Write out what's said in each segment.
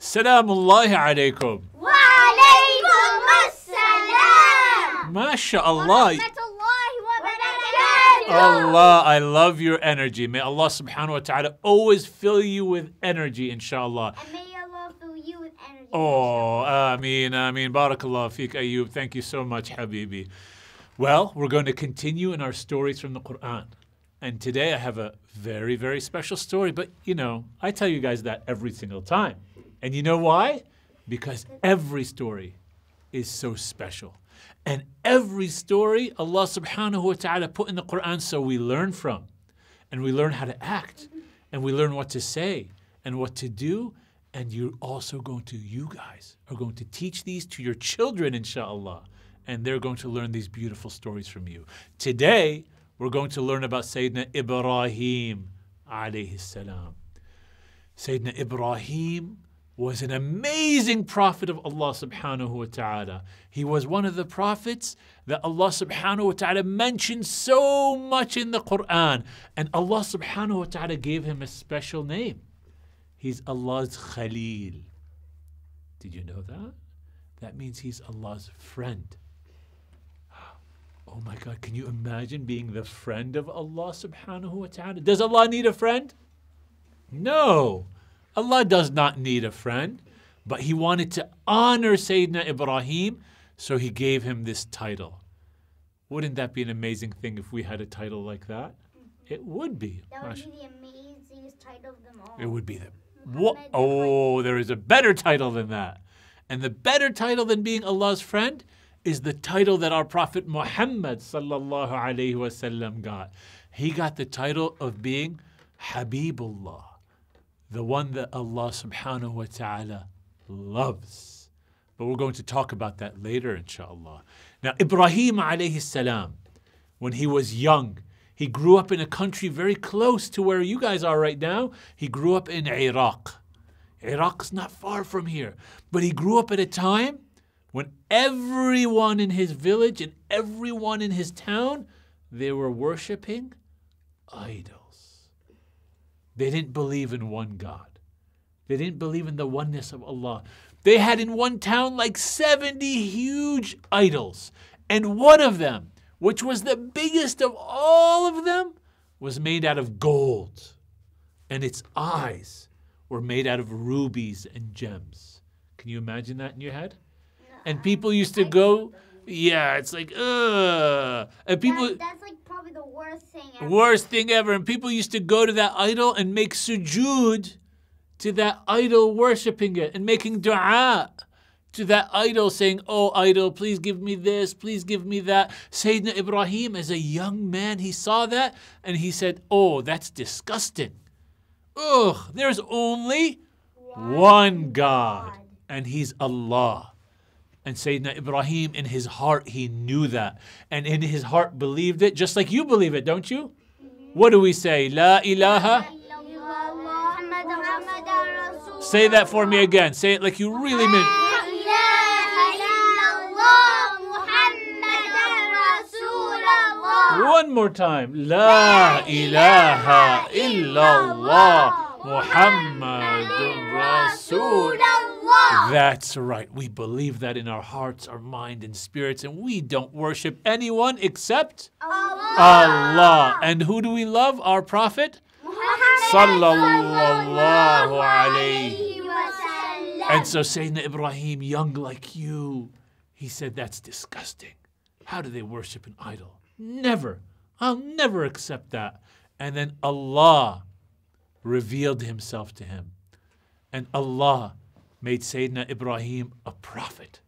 Salamullahi alaykum. Wa alaykum assalam. MashaAllah. Allah, I love your energy. May Allah subhanahu wa ta'ala always fill you with energy, inshallah. And may Allah fill you with energy. Oh, ameen, ameen. Barakallah feek, Ayyub. Thank you so much, Habibi. Well, we're going to continue in our stories from the Qur'an. And today I have a very, very special story. But, you know, I tell you guys that every single time. And you know why? Because every story is so special. And every story Allah subhanahu wa ta'ala put in the Qur'an so we learn from. And we learn how to act. And we learn what to say and what to do. And you're also going to, you guys, are going to teach these to your children, inshallah. And they're going to learn these beautiful stories from you. Today, we're going to learn about Sayyidina Ibrahim alayhi salam. Sayyidina Ibrahim was an amazing prophet of Allah subhanahu wa ta'ala. He was one of the prophets that Allah subhanahu wa ta'ala mentioned so much in the Qur'an. And Allah subhanahu wa ta'ala gave him a special name. He's Allah's Khalil. Did you know that? That means he's Allah's friend. Oh my God, can you imagine being the friend of Allah subhanahu wa ta'ala? Does Allah need a friend? No. Allah does not need a friend, but He wanted to honor Sayyidina Ibrahim, so He gave him this title. Wouldn't that be an amazing thing if we had a title like that? It would be. That would be the amazingest title of them all. It would be the... Oh, there is a better title than that. And the better title than being Allah's friend is the title that our Prophet Muhammad sallallahu alayhi wa sallam got. He got the title of being Habibullah. The one that Allah subhanahu wa ta'ala loves. But we're going to talk about that later, inshallah. Now, Ibrahim alayhi salam, when he was young, he grew up in a country very close to where you guys are right now. He grew up in Iraq. Iraq's not far from here. But he grew up at a time when everyone in his village and everyone in his town, they were worshipping idols. They didn't believe in one God. They didn't believe in the oneness of Allah. They had in one town like 70 huge idols. And one of them, which was the biggest of all of them, was made out of gold. And its eyes were made out of rubies and gems. Can you imagine that in your head? And people used to go... Yeah, it's like, ugh. And people, that's like probably the worst thing ever. Worst thing ever. And people used to go to that idol and make sujood to that idol, worshipping it and making dua to that idol, saying, oh, idol, please give me this, please give me that. Sayyidina Ibrahim, as a young man, he saw that and he said, oh, that's disgusting. Ugh, there's only one God, and He's Allah. And Sayyidina Ibrahim, in his heart, he knew that. And in his heart believed it, just like you believe it, don't you? Mm-hmm. What do we say? La ilaha. Say that for me again. Say it like you really mean. La ilaha illallah Muhammadan Rasulullah. One more time. La ilaha illallah Muhammadan Rasulullah. That's right. We believe that in our hearts, our mind, and spirits, and we don't worship anyone except Allah. And who do we love? Our Prophet? Muhammad sallallahu alayhi wa sallam. And so Sayyidina Ibrahim, young like you, he said, that's disgusting. How do they worship an idol? Never. I'll never accept that. And then Allah revealed Himself to him. And Allah made Sayyidina Ibrahim a prophet.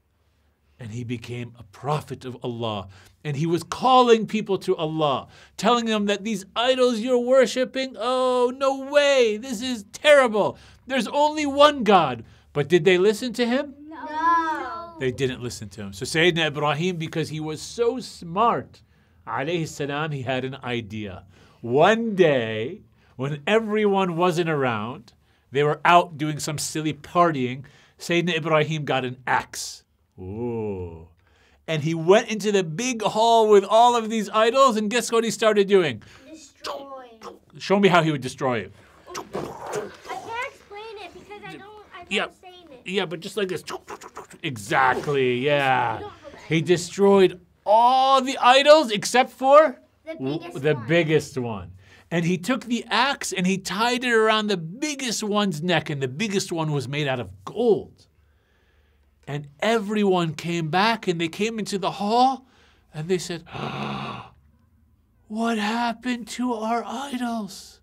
And he became a prophet of Allah. And he was calling people to Allah, telling them that these idols you're worshipping, oh, no way, this is terrible. There's only one God. But did they listen to him? No. They didn't listen to him. So Sayyidina Ibrahim, because he was so smart, alayhi salam, he had an idea. One day, when everyone wasn't around, they were out doing some silly partying. Sayyidina Ibrahim got an axe. Ooh. And he went into the big hall with all of these idols, and guess what he started doing? Destroying. Show me how he would destroy it. I can't explain it because I don't understand. Yeah, but just like this. Exactly, yeah. He destroyed all the idols except for the biggest one. And he took the axe and he tied it around the biggest one's neck, and the biggest one was made out of gold. And everyone came back, and they came into the hall, and they said, "What happened to our idols?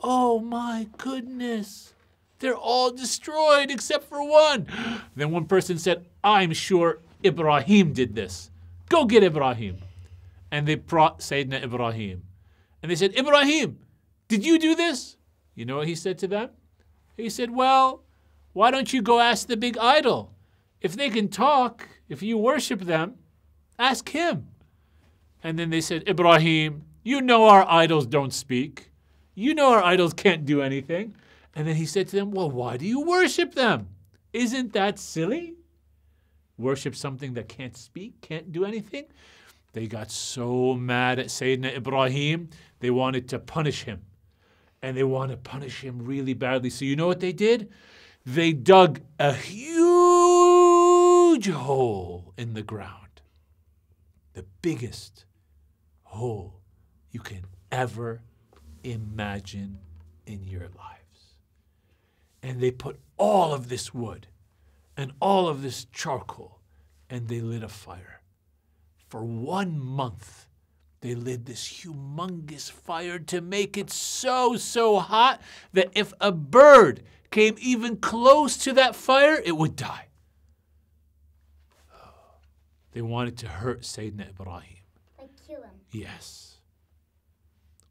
Oh my goodness. They're all destroyed except for one." Then one person said, "I'm sure Ibrahim did this. Go get Ibrahim." And they brought Sayyidina Ibrahim. And they said, "Ibrahim, did you do this?" You know what he said to them? He said, "Well, why don't you go ask the big idol? If they can talk, if you worship them, ask him." And then they said, "Ibrahim, you know our idols don't speak. You know our idols can't do anything." And then he said to them, "Well, why do you worship them? Isn't that silly? Worship something that can't speak, can't do anything?" They got so mad at Sayyidina Ibrahim, they wanted to punish him. And they want to punish him really badly. So you know what they did? They dug a huge hole in the ground. The biggest hole you can ever imagine in your lives. And they put all of this wood and all of this charcoal, and they lit a fire. For 1 month, they lit this humongous fire to make it so hot that if a bird came even close to that fire, it would die. They wanted to hurt Sayyidina Ibrahim. Like kill him. Yes.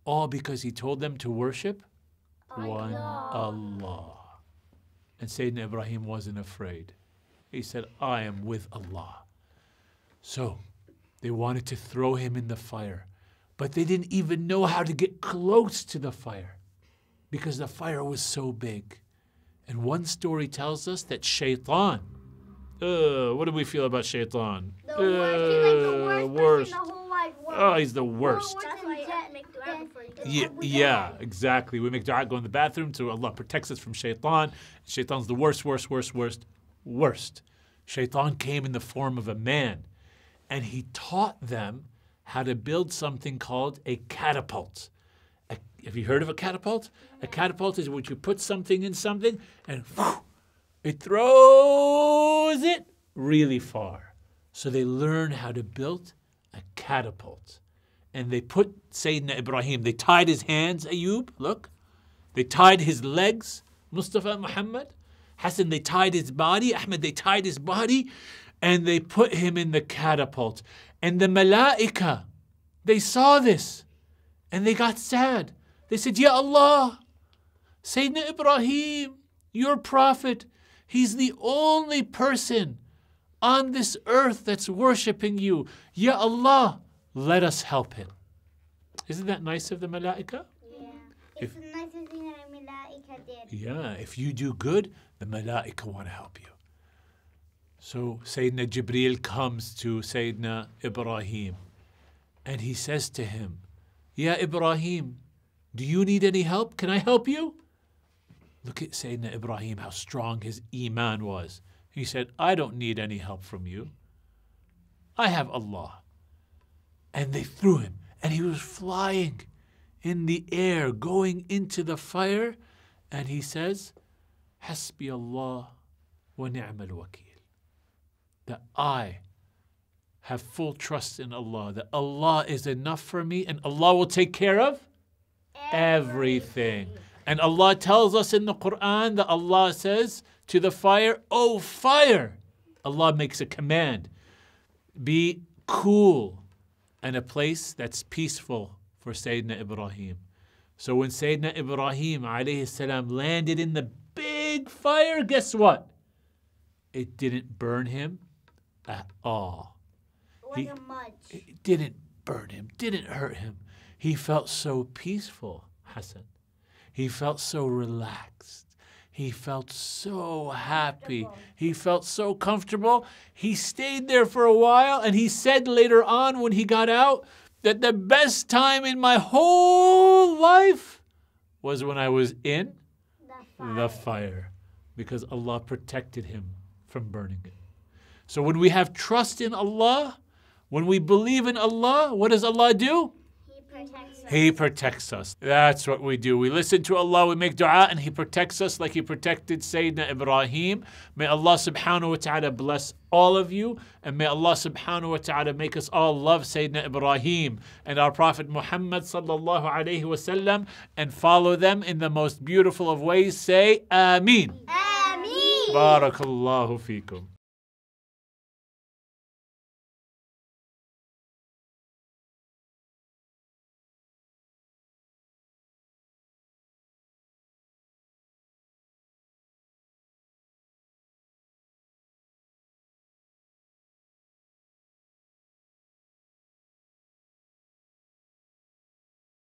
All because he told them to worship one Allah. And Sayyidina Ibrahim wasn't afraid. He said, "I am with Allah." So they wanted to throw him in the fire, but they didn't even know how to get close to the fire because the fire was so big. And one story tells us that Shaytan, what do we feel about Shaytan? The worst. He's like the worst person in the whole wide world. Oh, he's the worst. Yeah, exactly. We make dua, go in the bathroom, so Allah protects us from Shaytan. Shaytan's the worst. Shaytan came in the form of a man. And he taught them how to build something called a catapult. Have you heard of a catapult? A catapult is when you put something in something and it throws it really far. So they learned how to build a catapult. And they put Sayyidina Ibrahim, they tied his hands, Ayub, look. They tied his legs, Mustafa, Muhammad. Hassan, they tied his body. Ahmed, they tied his body. And they put him in the catapult. And the Mala'ika, they saw this. And they got sad. They said, "Ya Allah, Sayyidina Ibrahim, your prophet, he's the only person on this earth that's worshiping you. Ya Allah, let us help him." Isn't that nice of the Mala'ika? Yeah. It's the nicest thing that the Mala'ika did. Yeah, if you do good, the Mala'ika want to help you. So Sayyidina Jibril comes to Sayyidina Ibrahim and he says to him, "Ya Ibrahim, do you need any help? Can I help you?" Look at Sayyidina Ibrahim, how strong his iman was. He said, "I don't need any help from you. I have Allah." And they threw him and he was flying in the air, going into the fire. And he says, "Hasbiyallah wa ni'mal wakil." That I have full trust in Allah, that Allah is enough for me, and Allah will take care of everything. And Allah tells us in the Qur'an that Allah says to the fire, "Oh fire!" Allah makes a command. Be cool and a place that's peaceful for Sayyidina Ibrahim. So when Sayyidina Ibrahim alayhi salam landed in the big fire, guess what? It didn't burn him at all. It didn't burn him, didn't hurt him. He felt so peaceful, Hassan. He felt so relaxed. He felt so happy. He felt so comfortable. He stayed there for a while, and he said later on when he got out that the best time in my whole life was when I was in the fire. because Allah protected him from burning it. So when we have trust in Allah, when we believe in Allah, what does Allah do? He protects us. He protects us. That's what we do. We listen to Allah, we make dua, and He protects us like He protected Sayyidina Ibrahim. May Allah subhanahu wa ta'ala bless all of you, and may Allah subhanahu wa ta'ala make us all love Sayyidina Ibrahim and our Prophet Muhammad sallallahu alayhi wasallam and follow them in the most beautiful of ways. Say, Ameen. Ameen. Barakallahu feekum.